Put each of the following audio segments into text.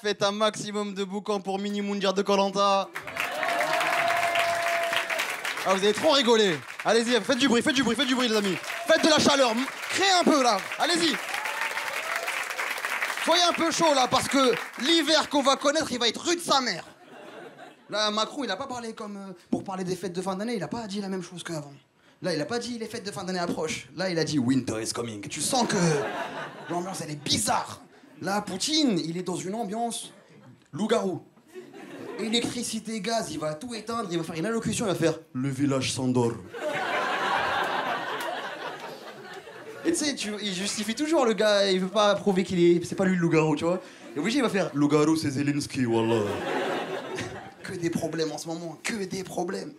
Faites un maximum de boucan pour Mini Mundial de Koh-Lanta. Ah, vous avez trop rigolé. Allez-y, faites du bruit, les amis. Faites de la chaleur, créez un peu, là. Allez-y. Soyez un peu chaud, là, parce que l'hiver qu'on va connaître, il va être rude sa mère. Là, Macron, il a pas parlé comme... pour parler des fêtes de fin d'année, il a pas dit la même chose qu'avant. Là, il a pas dit les fêtes de fin d'année approchent. Là, il a dit Winter is coming. Tu sens que l'ambiance, elle est bizarre. Là, Poutine, il est dans une ambiance loup-garou. Électricité, gaz, il va tout éteindre, il va faire une allocution, il va faire « Le village s'endort ». Et tu sais, il justifie toujours le gars, il veut pas prouver qu'il est... C'est pas lui le loup-garou, tu vois. Et obligé, il va faire « Loup-garou, c'est Zelensky, wallah ». Que des problèmes en ce moment, que des problèmes.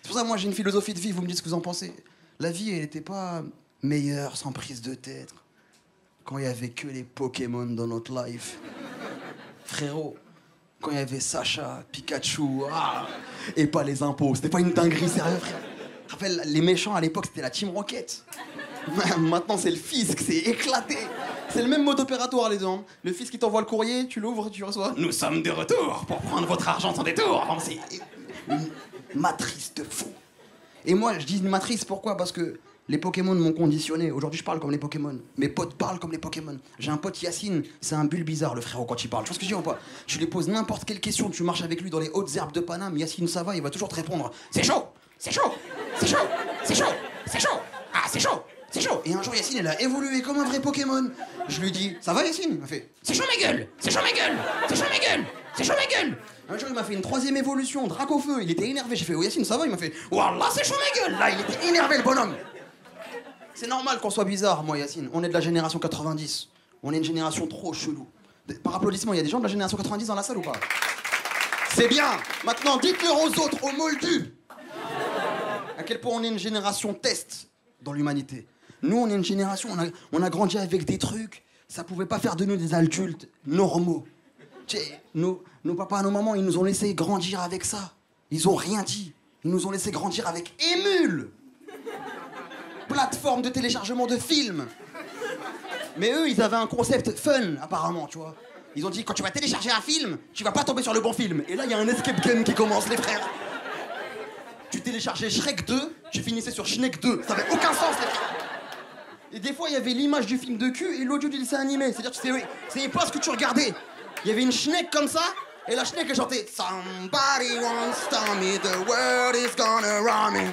C'est pour ça que moi j'ai une philosophie de vie, vous me dites ce que vous en pensez. La vie, elle était pas meilleure sans prise de tête. Quand il n'y avait que les Pokémon dans notre life. Frérot, quand il y avait Sacha, Pikachu, ah, et pas les impôts. C'était pas une dinguerie, sérieux, frère. Je rappelle, les méchants à l'époque, c'était la Team Rocket. Maintenant, c'est le fisc, c'est éclaté. C'est le même mode opératoire, les deux. Hein. Le fisc, il t'envoie le courrier, tu l'ouvres, tu reçois. Nous sommes de retour pour prendre votre argent sans détour. C'est une matrice de fou. Et moi, je dis une matrice, pourquoi? Parce que les Pokémon m'ont conditionné. Aujourd'hui, je parle comme les Pokémon. Mes potes parlent comme les Pokémon. J'ai un pote, Yacine. C'est un bulle bizarre, le frérot, quand il parle. Tu vois ce que je dis ou pas? Tu lui poses n'importe quelle question. Tu marches avec lui dans les hautes herbes de Paname. Yacine, ça va, il va toujours te répondre. C'est chaud! C'est chaud! C'est chaud! C'est chaud! C'est chaud! Ah, c'est chaud! C'est chaud! Et un jour, Yacine, elle a évolué comme un vrai Pokémon. Je lui dis, ça va, Yacine? Il m'a fait, c'est chaud, ma gueule! C'est chaud, ma gueule! C'est chaud, ma gueule! C'est chaud, ma gueule! Un jour, il m'a fait une troisième évolution, drac au feu. Il était énervé. J'ai fait, oh, Yacine, ça va? Il m'a fait, wallah, c'est chaud, ma gueule! Là, il était énervé, le bonhomme. C'est normal qu'on soit bizarre, moi, Yacine. On est de la génération 90. On est une génération trop chelou. Par applaudissement, il y a des gens de la génération 90 dans la salle ou pas? C'est bien. Maintenant, dites-le aux autres, aux moldus. À quel point on est une génération test dans l'humanité. Nous, on est une génération, on a grandi avec des trucs. Ça pouvait pas faire de nous des adultes normaux. Nos papas, nos mamans, ils nous ont laissé grandir avec ça. Ils ont rien dit. Ils nous ont laissé grandir avec Émule. Plateforme de téléchargement de films. Mais eux, ils avaient un concept fun, apparemment, tu vois. Ils ont dit, quand tu vas télécharger un film, tu vas pas tomber sur le bon film. Et là, il y a un escape game qui commence, les frères. Tu téléchargeais Shrek 2, tu finissais sur Schneck 2. Ça avait aucun sens, les frères. Et des fois, il y avait l'image du film de cul et l'audio du dessin animé. C'est-à-dire, tu savais pas ce que tu regardais. Il y avait une Schneck comme ça, et la Schneck, elle chantait Somebody wants to me, the world is gonna run me.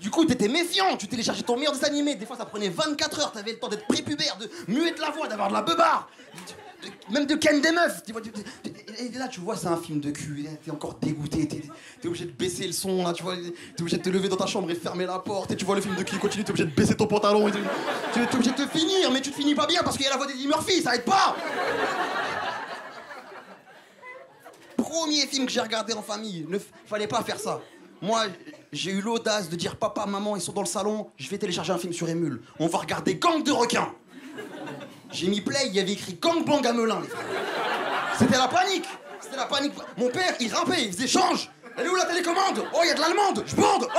Du coup, t'étais méfiant, tu téléchargeais ton meilleur dessin animé. Des fois, ça prenait 24 heures, t'avais le temps d'être prépubère, de muer de la voix, d'avoir de la beubare, même de ken des meufs. Et là, tu vois, c'est un film de cul, t'es encore dégoûté, t'es obligé de baisser le son, là, tu vois, t'es obligé de te lever dans ta chambre et de fermer la porte, et tu vois le film de cul continue, t'es obligé de baisser ton pantalon, et t'es obligé de te finir, mais tu te finis pas bien parce qu'il y a la voix d'Eddie Murphy, ça aide pas. Premier film que j'ai regardé en famille, fallait pas faire ça. Moi, j'ai eu l'audace de dire « Papa, maman, ils sont dans le salon, je vais télécharger un film sur Emule. On va regarder Gang de requins !» J'ai mis play, il y avait écrit « Gang bang à Melun », les frères. C'était la panique. C'était la panique. Mon père, il rampait, il faisait « Change !» Elle est où la télécommande? Oh, il y a de l'allemande! Je bande! Oh!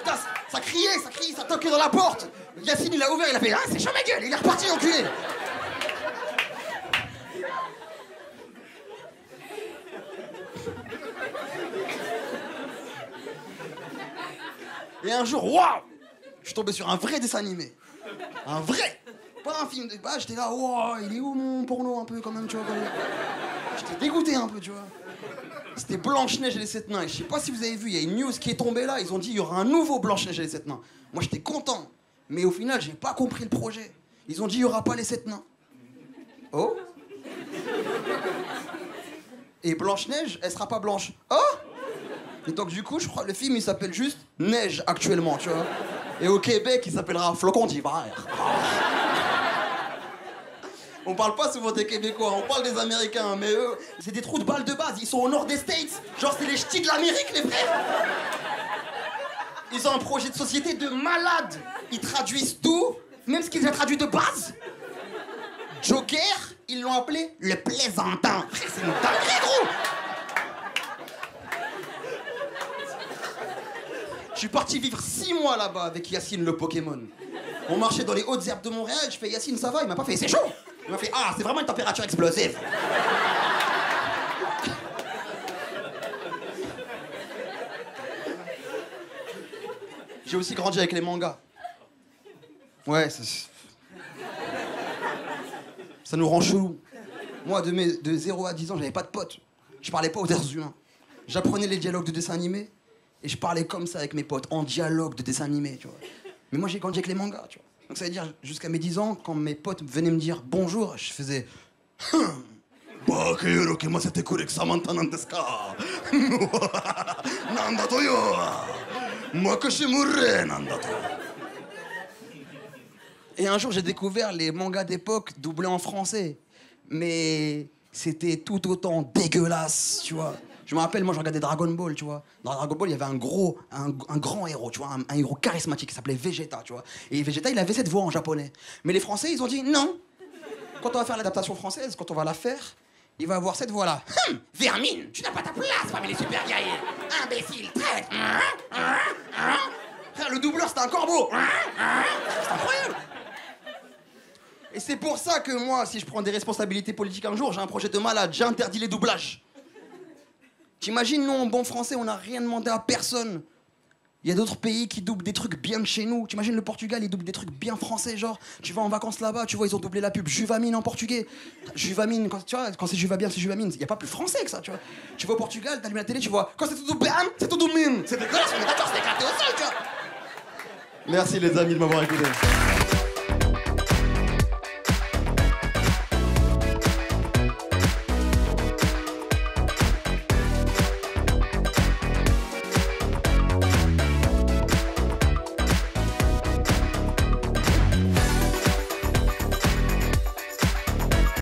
Putain, ça criait, ça criait, ça toquait dans la porte. Yacine, il a ouvert, il a fait « Ah, c'est chaud ma gueule !» Il est reparti, l'enculé. Et un jour, waouh, je suis tombé sur un vrai dessin animé. Un vrai. Pas un film de... Bah, j'étais là, waouh, il est où mon porno un peu quand même, tu vois. J'étais dégoûté un peu, tu vois. C'était Blanche-Neige et les 7 nains. Et je sais pas si vous avez vu, il y a une news qui est tombée là. Ils ont dit, il y aura un nouveau Blanche-Neige et les 7 nains. Moi, j'étais content. Mais au final, j'ai pas compris le projet. Ils ont dit, il y aura pas les 7 nains. Oh. Et Blanche-Neige, elle sera pas blanche. Oh. Et donc du coup, je crois, le film, il s'appelle juste Neige, actuellement, tu vois. Et au Québec, il s'appellera Flocon d'Hiver. On parle pas souvent des Québécois, on parle des Américains, mais eux, c'est des trous de balles de base, ils sont au nord des States. Genre, c'est les ch'tis de l'Amérique, les frères. Ils ont un projet de société de malade. Ils traduisent tout, même ce qu'ils ont traduit de base. Joker, ils l'ont appelé le plaisantin. C'est une dinguerie, gros. Je suis parti vivre 6 mois là-bas avec Yacine le Pokémon. On marchait dans les hautes herbes de Montréal, je fais Yacine, ça va? Il m'a pas fait, c'est chaud! Il m'a fait, ah, c'est vraiment une température explosive! J'ai aussi grandi avec les mangas. Ouais, ça nous rend chelou. Moi, de 0 à 10 ans, j'avais pas de potes. Je parlais pas aux êtres humains. J'apprenais les dialogues de dessins animés et je parlais comme ça avec mes potes, en dialogue de dessins animés, tu vois. Mais moi, j'ai grandi avec les mangas, tu vois. Donc ça veut dire, jusqu'à mes 10 ans, quand mes potes venaient me dire bonjour, je faisais... Et un jour, j'ai découvert les mangas d'époque doublés en français. Mais c'était tout autant dégueulasse, tu vois. Je me rappelle, moi, je regardais Dragon Ball, tu vois. Dans Dragon Ball, il y avait un grand héros, tu vois, un héros charismatique qui s'appelait Vegeta, tu vois. Et Vegeta, il avait cette voix en japonais. Mais les Français, ils ont dit non. Quand on va faire l'adaptation française, quand on va la faire, il va avoir cette voix-là. Vermine, tu n'as pas ta place parmi les super guerriers. Imbécile, traite. Le doubleur, c'était un corbeau. C'est incroyable. Et c'est pour ça que moi, si je prends des responsabilités politiques un jour, j'ai un projet de malade, j'ai interdit les doublages. T'imagines, nous, en bon français, on n'a rien demandé à personne. Il y a d'autres pays qui doublent des trucs bien de chez nous. T'imagines, le Portugal, il double des trucs bien français, genre, tu vas en vacances là-bas, tu vois, ils ont doublé la pub Juvamine en portugais. Juvamine, quand, tu vois, quand c'est Juvabien, c'est Juvamine. Il n'y a pas plus français que ça, tu vois. Tu vas au Portugal, t'allumes la télé, tu vois, quand c'est tout doublé, c'est tout doublé. C'est dégueulasse, on est d'accord, c'est éclaté au sol, tu vois. Merci les amis de m'avoir écouté.